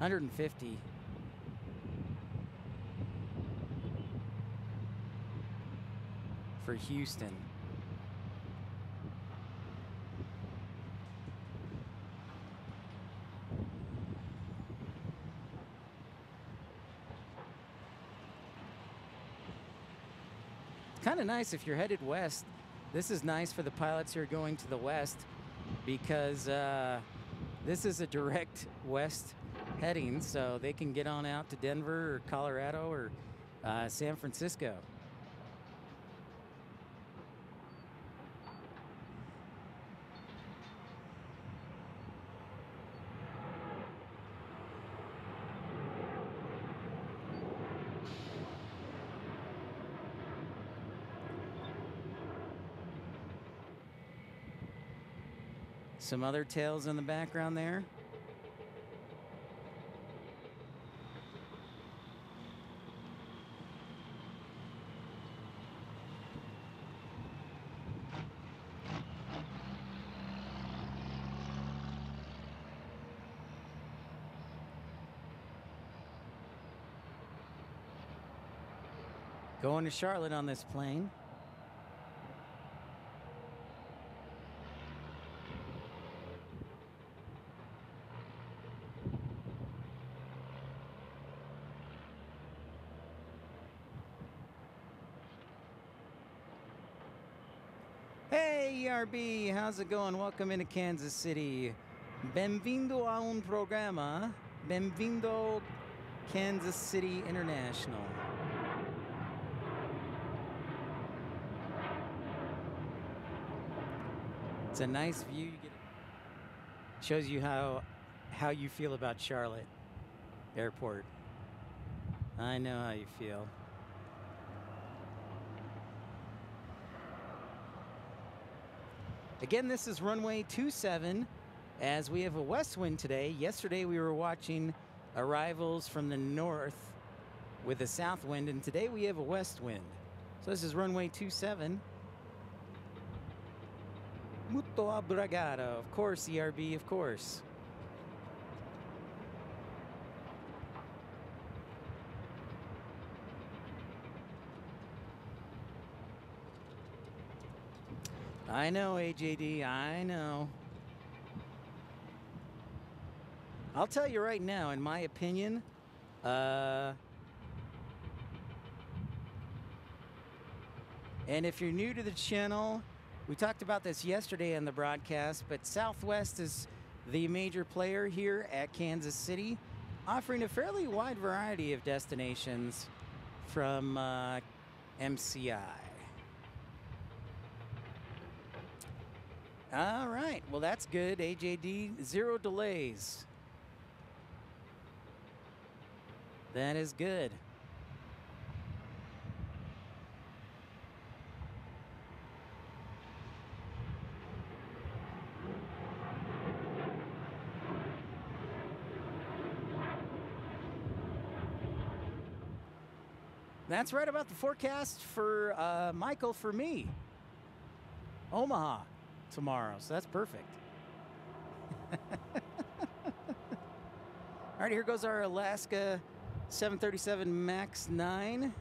150. For Houston. It's kind of nice if you're headed west. This is nice for the pilots who are going to the west, because this is a direct west heading, so they can get on out to Denver or Colorado or San Francisco. Some other tails in the background there. Going to Charlotte on this plane. RB, how's it going? Welcome into Kansas City. Benvindo a un programa. Benvindo Kansas City International. It's a nice view. You get it shows you how you feel about Charlotte Airport. I know how you feel. Again, this is runway 27, as we have a west wind today. Yesterday, we were watching arrivals from the north with a south wind, and today we have a west wind. So this is runway 27. Muito obrigado. Of course, ERB, of course. I know, AJD, I know. I'll tell you right now, in my opinion, and if you're new to the channel, we talked about this yesterday on the broadcast, but Southwest is the major player here at Kansas City, offering a fairly wide variety of destinations from MCI. All right, well, that's good. AJD, zero delays. That is good. That's right about the forecast for Michael, for me. Omaha. Tomorrow, so that's perfect. All right, here goes our Alaska 737 MAX 9.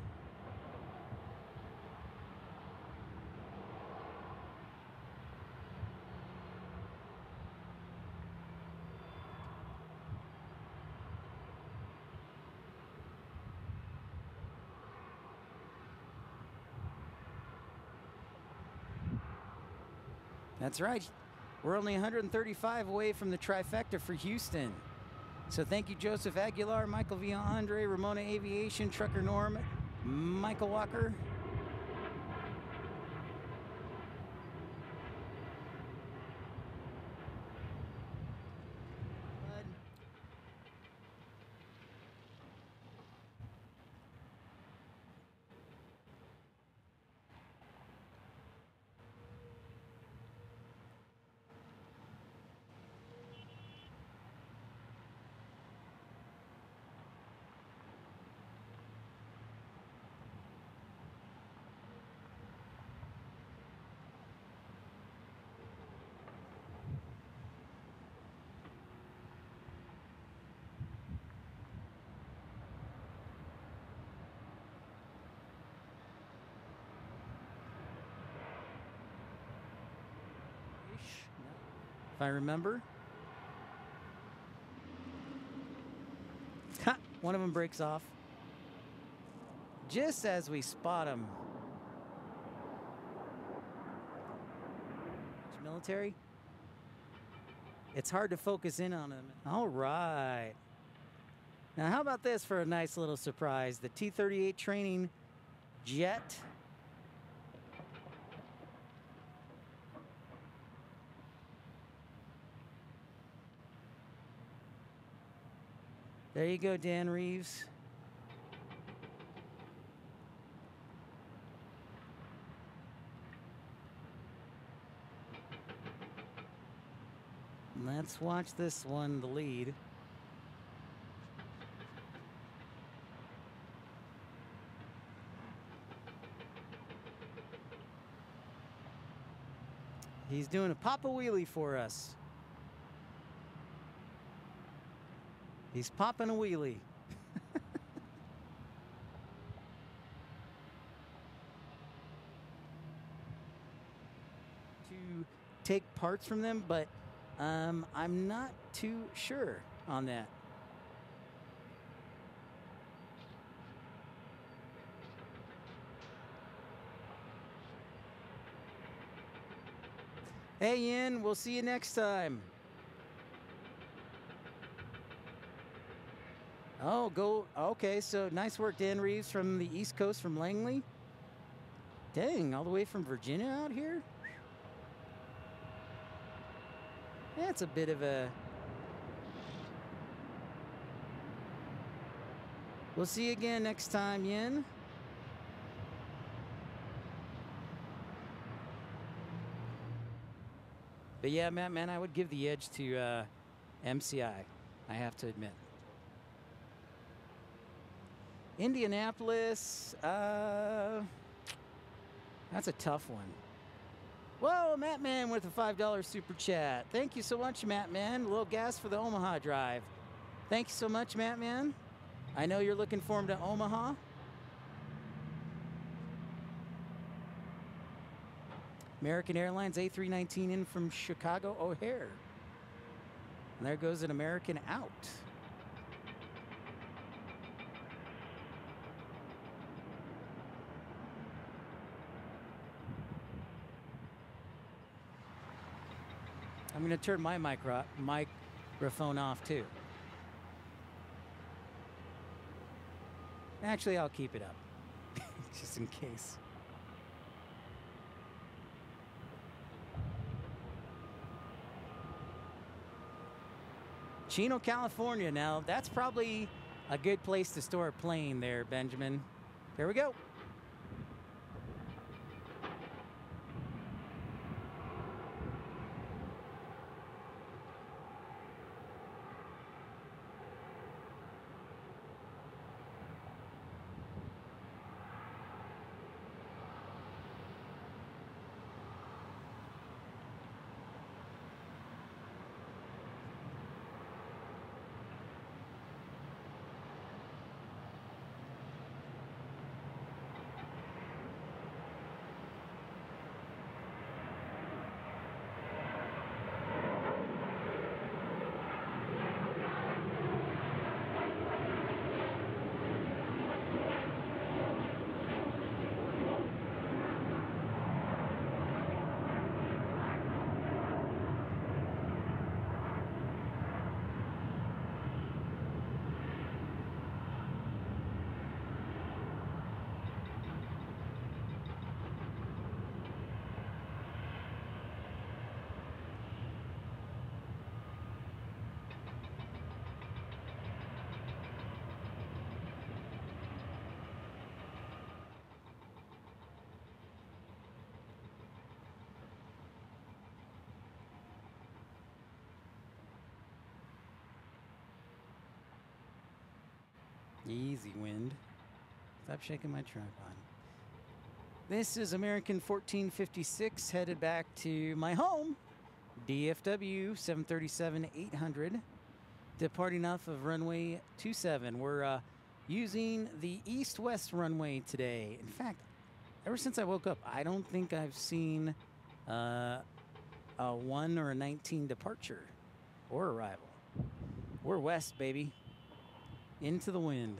That's right. We're only 135 away from the trifecta for Houston. So thank you, Joseph Aguilar, Michael Villandre, Ramona Aviation, Trucker Norm, Michael Walker. if I remember. Ha! One of them breaks off. Just as we spot him. Military. It's hard to focus in on him. All right. Now, how about this for a nice little surprise? The T-38 training jet. There you go, Dan Reeves. Let's watch this one, the lead. He's doing a pop-a wheelie for us. He's popping a wheelie. To take parts from them, but I'm not too sure on that. Hey, Ian, we'll see you next time. Oh, go. Okay, so nice work, Dan Reeves from the East Coast, from Langley. Dang, all the way from Virginia out here? That's a bit of a... We'll see you again next time, Yin. But yeah, Matt, man, I would give the edge to MCI, I have to admit. Indianapolis, that's a tough one. Whoa, Matt Man with a $5 super chat. Thank you so much, Matt Man. A little gas for the Omaha drive. Thank you so much, Matt Man. I know you're looking for him to Omaha. American Airlines A319 in from Chicago O'Hare. And there goes an American out. I'm going to turn my microphone off too. Actually, I'll keep it up just in case. Chino, California. Now, that's probably a good place to store a plane there, Benjamin. There we go. Easy, wind. Stop shaking my tripod. This is American 1456 headed back to my home, DFW 737-800, departing off of runway 27. We're using the east-west runway today. In fact, ever since I woke up, I don't think I've seen a 1 or a 19 departure or arrival. We're west, baby. Into the wind.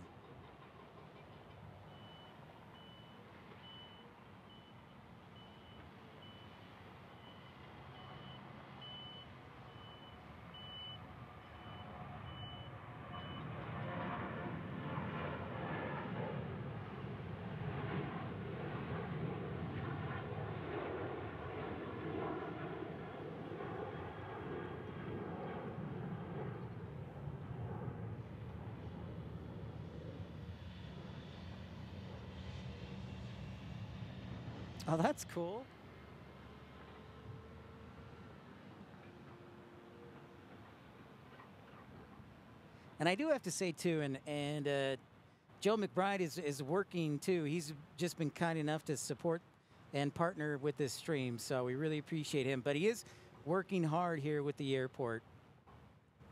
Oh, that's cool. And I do have to say, too, and Joe McBride is working, too. He's just been kind enough to support and partner with this stream, so we really appreciate him. But he is working hard here with the airport.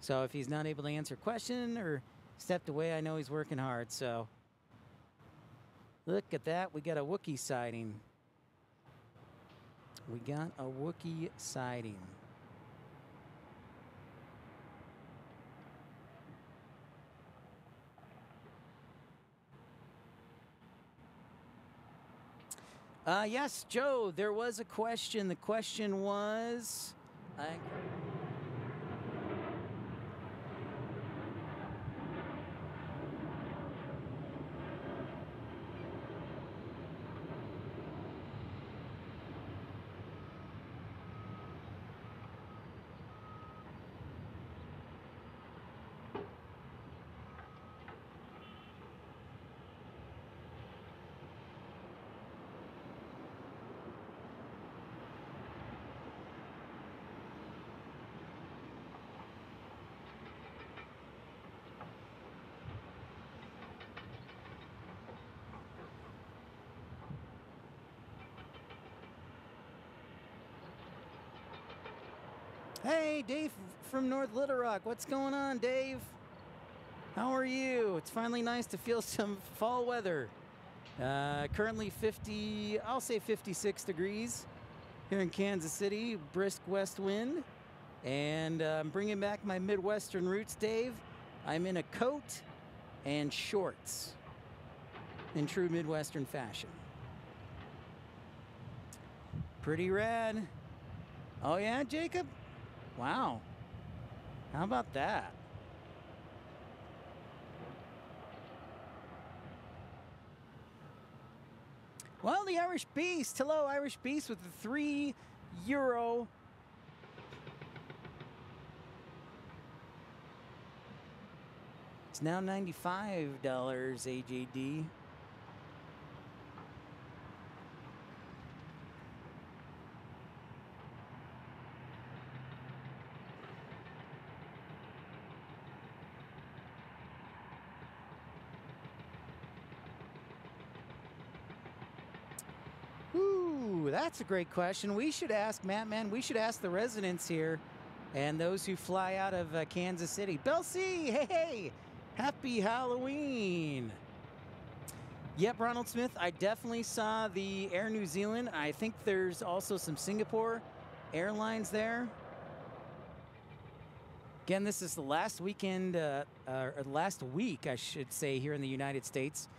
So if he's not able to answer a question or stepped away, I know he's working hard. So look at that. We got a Wookiee sighting. We got a Wookiee sighting. Yes, Joe, there was a question. The question was... Hey, Dave from North Little Rock. What's going on, Dave? How are you? It's finally nice to feel some fall weather. Currently 50, I'll say 56 degrees here in Kansas City, brisk west wind. And I'm bringing back my Midwestern roots, Dave. I'm in a coat and shorts in true Midwestern fashion. Pretty rad. Oh yeah, Jacob? Wow. How about that? Well, the Irish Beast. Hello, Irish Beast with the €3. It's now $95 AJD. That's a great question. We should ask, Matt Man, we should ask the residents here and those who fly out of Kansas City. Belsey, hey, happy Halloween. Yep, Ronald Smith, I definitely saw the Air New Zealand. I think there's also some Singapore Airlines there. Again, this is the last weekend, or last week, I should say, here in the United States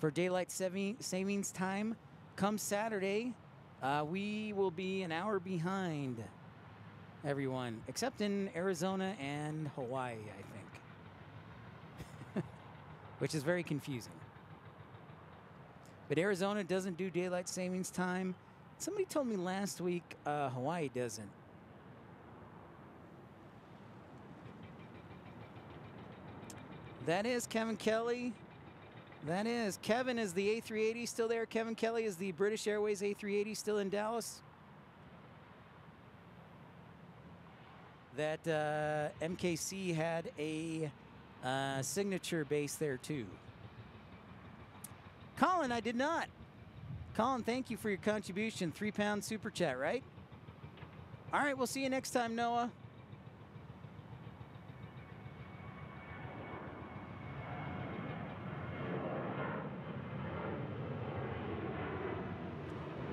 for Daylight Savings Time. Come Saturday, we will be an hour behind everyone, except in Arizona and Hawaii, I think, which is very confusing. But Arizona doesn't do daylight savings time. Somebody told me last week Hawaii doesn't. That is Kevin Kelly. That is. Kevin, is the A380 still there? Kevin Kelly, is the British Airways A380 still in Dallas? That MKC had a signature base there, too. Colin, I did not. Colin, thank you for your contribution. £3 super chat, right? All right, we'll see you next time, Noah.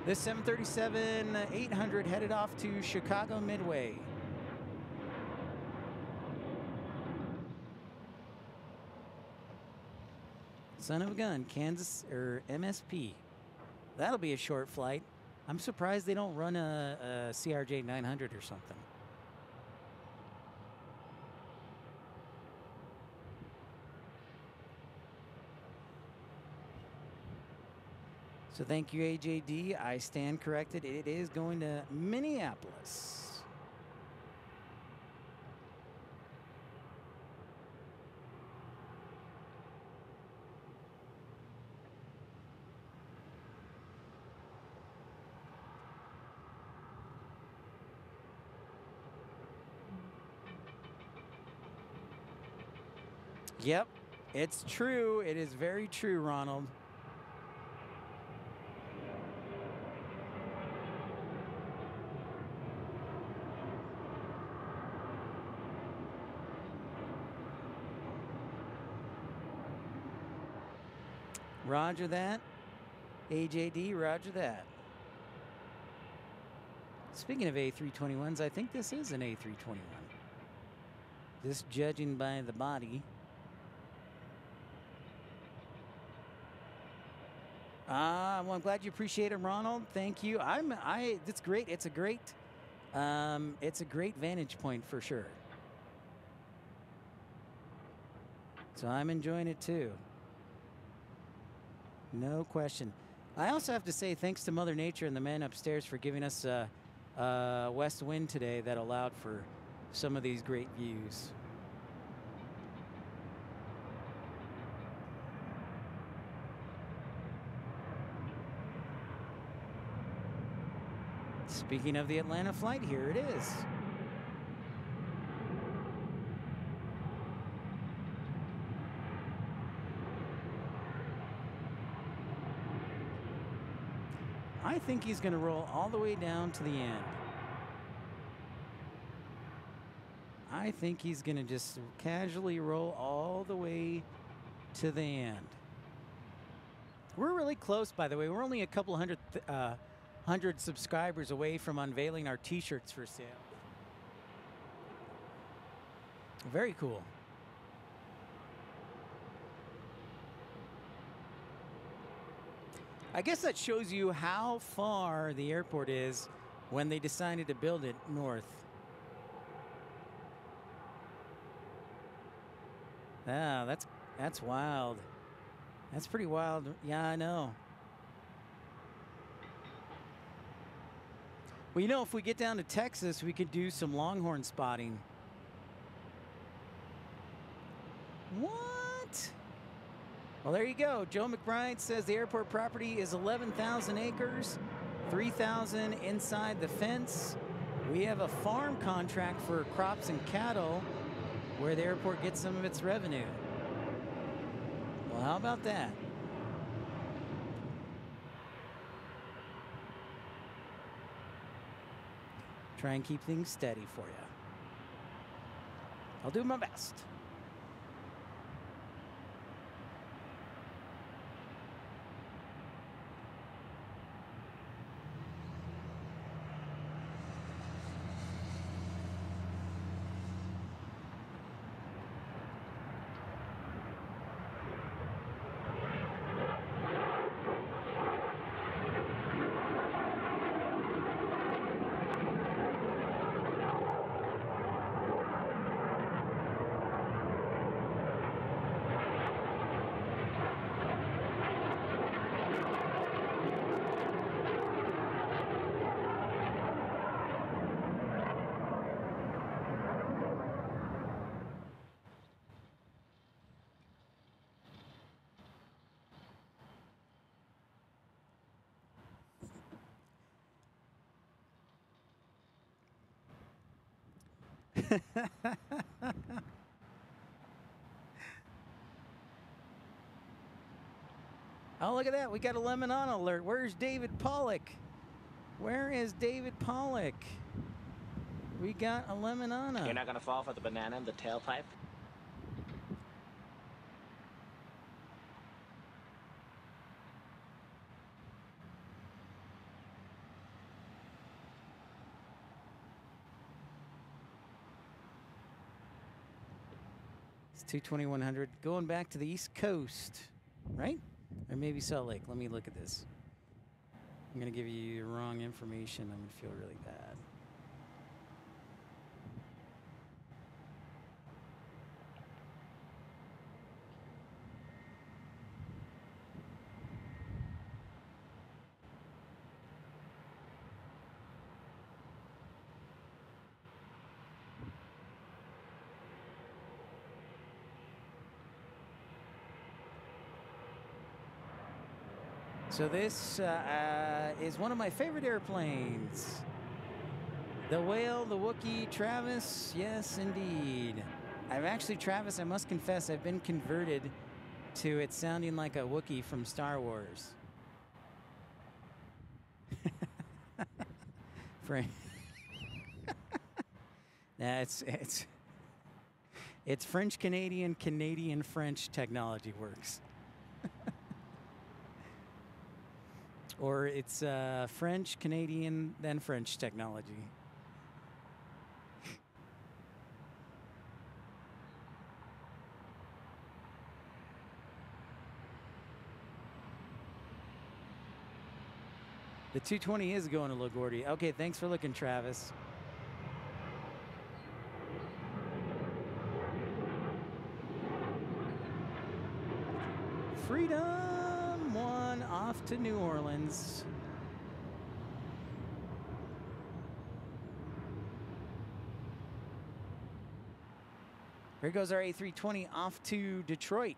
This 737-800 headed off to Chicago Midway. Son of a gun, Kansas or MSP. That'll be a short flight. I'm surprised they don't run a CRJ 900 or something. So thank you, AJD. I stand corrected. It is going to Minneapolis. Yep, it's true. It is very true, Ronald. Roger that. AJD, roger that. Speaking of A321s, I think this is an A321. Just judging by the body. Well, I'm glad you appreciate it, Ronald. Thank you. It's great. It's a great vantage point for sure. So I'm enjoying it too. No question. I also have to say thanks to Mother Nature and the men upstairs for giving us a west wind today that allowed for some of these great views. Speaking of the Atlanta flight, here it is. I think he's going to roll all the way down to the end. I think he's going to just casually roll all the way to the end. We're really close, by the way. We're only a couple hundred subscribers away from unveiling our t-shirts for sale. Very cool. I guess that shows you how far the airport is when they decided to build it north. Wow, that's wild. That's pretty wild. Yeah, I know. Well, you know, if we get down to Texas, we could do some Longhorn spotting. What? Well, there you go. Joe McBride says the airport property is 11,000 acres, 3,000 inside the fence. We have a farm contract for crops and cattle where the airport gets some of its revenue. Well, how about that? Try and keep things steady for you. I'll do my best. Oh, look at that. We got a lemon on alert. Where's David Pollock? Where is David Pollock? We got a lemon on. You're not going to fall for the banana in the tailpipe? It's 22100 going back to the East Coast, right? Or maybe Salt Lake. Let me look at this. I'm going to give you wrong information. I'm going to feel really bad. So this is one of my favorite airplanes. The whale, the Wookiee, Travis. Yes, indeed. I've actually, Travis, I must confess, I've been converted to it sounding like a Wookiee from Star Wars. Frank. Nah, it's French-Canadian, Canadian-French technology works. Or it's French, Canadian, then French technology. The 220 is going to LaGuardia. Okay, thanks for looking, Travis. Freedom! Off to New Orleans. Here goes our A320 off to Detroit.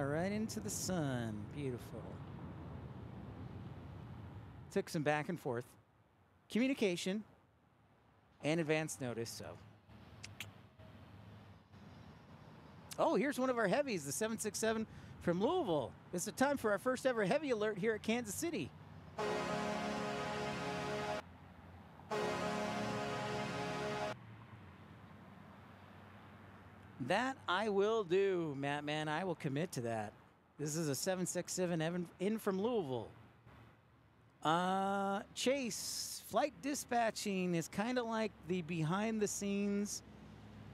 Right into the sun. Beautiful. Took some back and forth communication and advance notice. So, oh, here's one of our heavies, the 767 from Louisville. It's the time for our first ever heavy alert here at Kansas City. That I will do, Matt Man. I will commit to that. This is a 767 in from Louisville. Chase, flight dispatching is kind of like the behind-the-scenes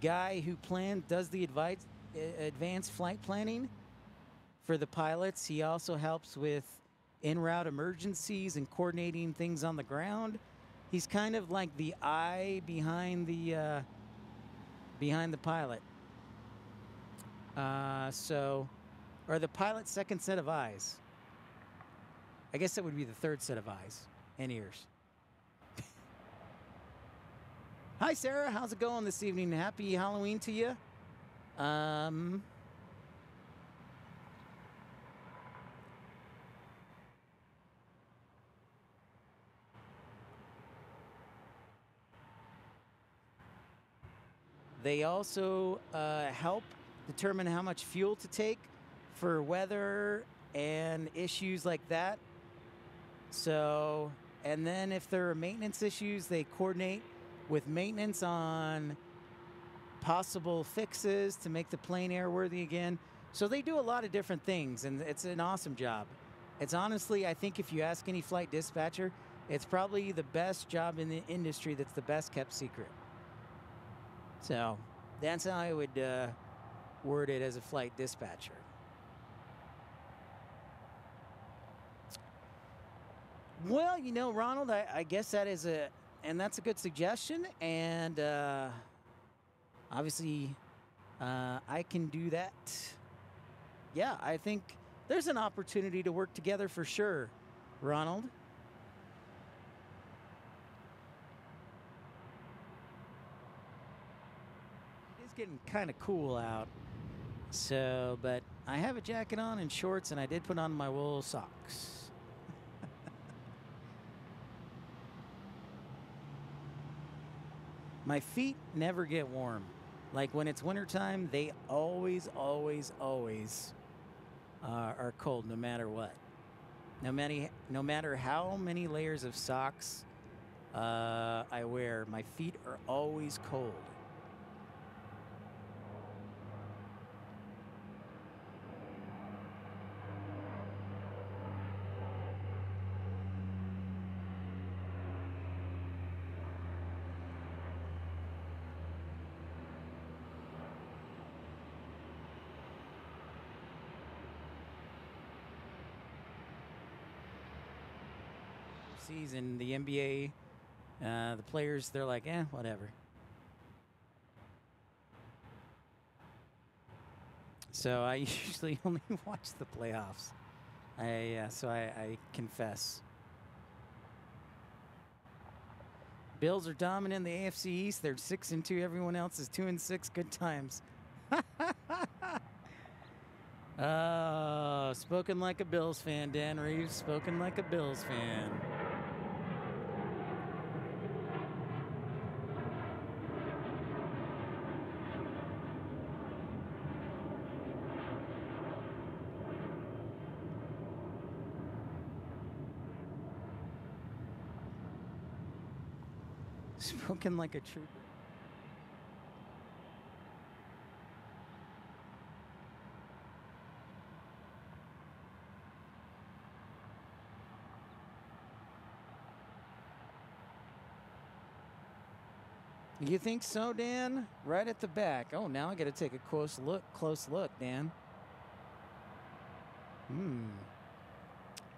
guy who does the advanced flight planning for the pilots. He also helps with en-route emergencies and coordinating things on the ground. He's kind of like the eye behind the pilot. Or the pilot's second set of eyes. I guess that would be the third set of eyes and ears. Hi, Sarah. How's it going this evening? Happy Halloween to you. They also help determine how much fuel to take for weather and issues like that. So, and then if there are maintenance issues, they coordinate with maintenance on possible fixes to make the plane airworthy again. So they do a lot of different things, and it's an awesome job. It's honestly, I think if you ask any flight dispatcher, it's probably the best job in the industry that's the best kept secret. So that's how I would worded as a flight dispatcher. Well, you know, Ronald, I guess that is that's a good suggestion, and obviously I can do that. Yeah, I think there's an opportunity to work together for sure, Ronald. getting kind of cool out. So, but I have a jacket on and shorts, and I did put on my wool socks. My feet never get warm. Like when it's wintertime, they always are cold, no matter what. No matter how many layers of socks I wear, my feet are always cold. Season, the NBA, the players, they're like, eh, whatever. So I usually only watch the playoffs. So I confess. Bills are dominant in the AFC East. They're 6-2. Everyone else is 2-6. Good times. Spoken like a Bills fan, Dan Reeves. Spoken like a Bills fan. Spoken like a trooper. You think so, Dan? Right at the back. Oh, now I got to take a close look, Dan.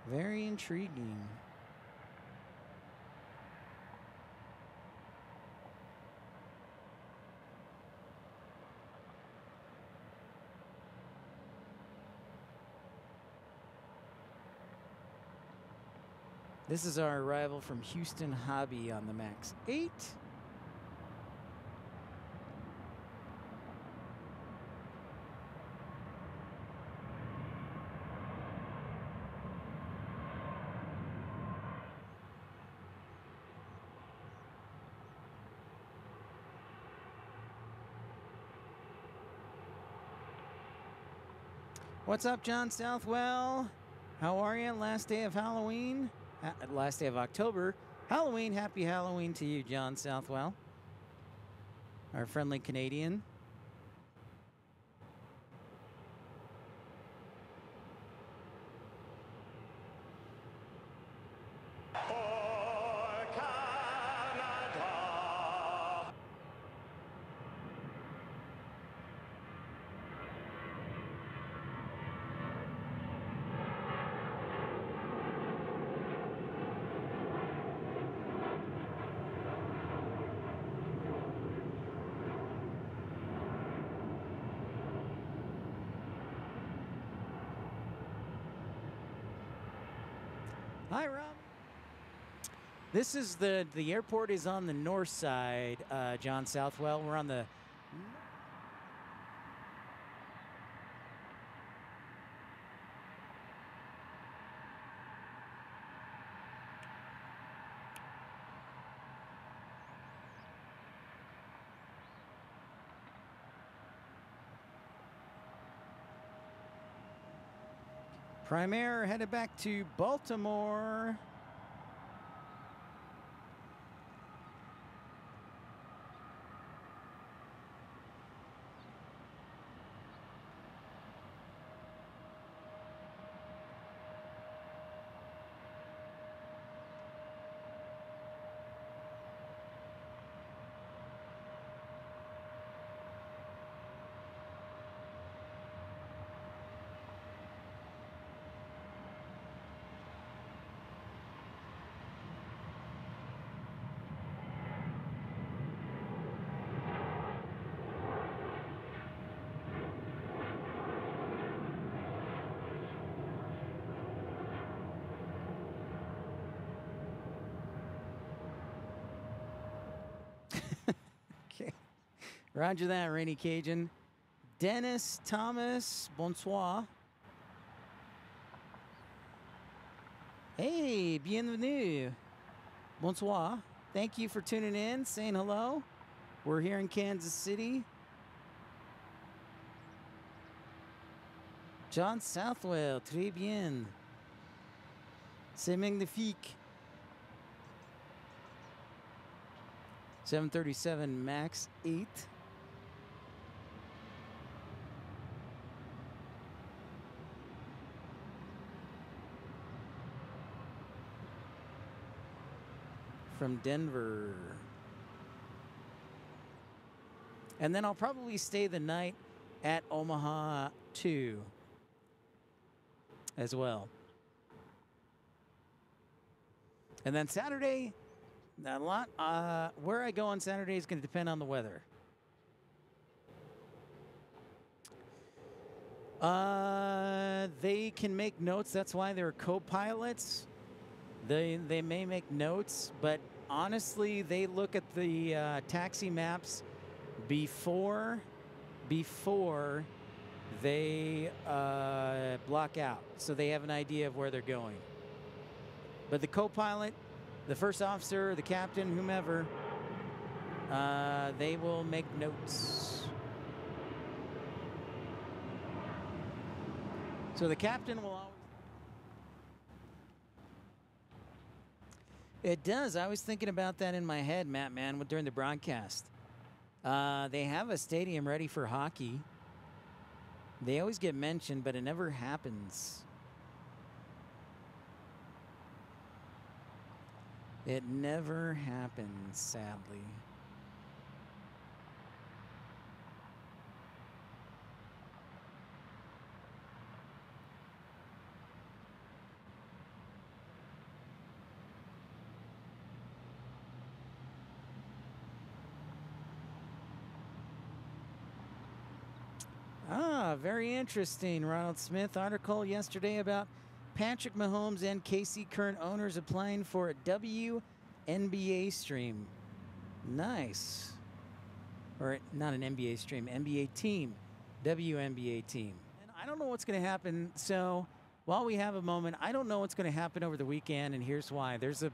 Very intriguing. This is our arrival from Houston Hobby on the Max 8. What's up, John Southwell? How are you? Last day of Halloween. Last day of October. Halloween. Happy Halloween to you, John Southwell, our friendly Canadian. This is the airport is on the north side, John Southwell. We're on the... Primaire headed back to Baltimore. Roger that, Rainy Cajun. Dennis Thomas, bonsoir. Hey, bienvenue. Bonsoir. Thank you for tuning in, saying hello. We're here in Kansas City. John Southwell, très bien. C'est magnifique. 737 Max 8. From Denver. And then I'll probably stay the night at Omaha too, as well. And then Saturday, a lot where I go on Saturday is going to depend on the weather. They can make notes. That's why they're co-pilots. They may make notes, but honestly, they look at the taxi maps before they block out, so they have an idea of where they're going. But the co-pilot, the first officer, the captain, whomever, they will make notes. So the captain will always... It does. I was thinking about that in my head, Matt Man, during the broadcast. They have a stadium ready for hockey. They always get mentioned, but it never happens. It never happens, sadly. Very interesting, Ronald Smith article yesterday about Patrick Mahomes and KC current owners applying for a WNBA stream. Nice. Or not an NBA stream, NBA team, WNBA team. And I don't know what's going to happen. So while we have a moment, I don't know what's going to happen over the weekend, and here's why. There's a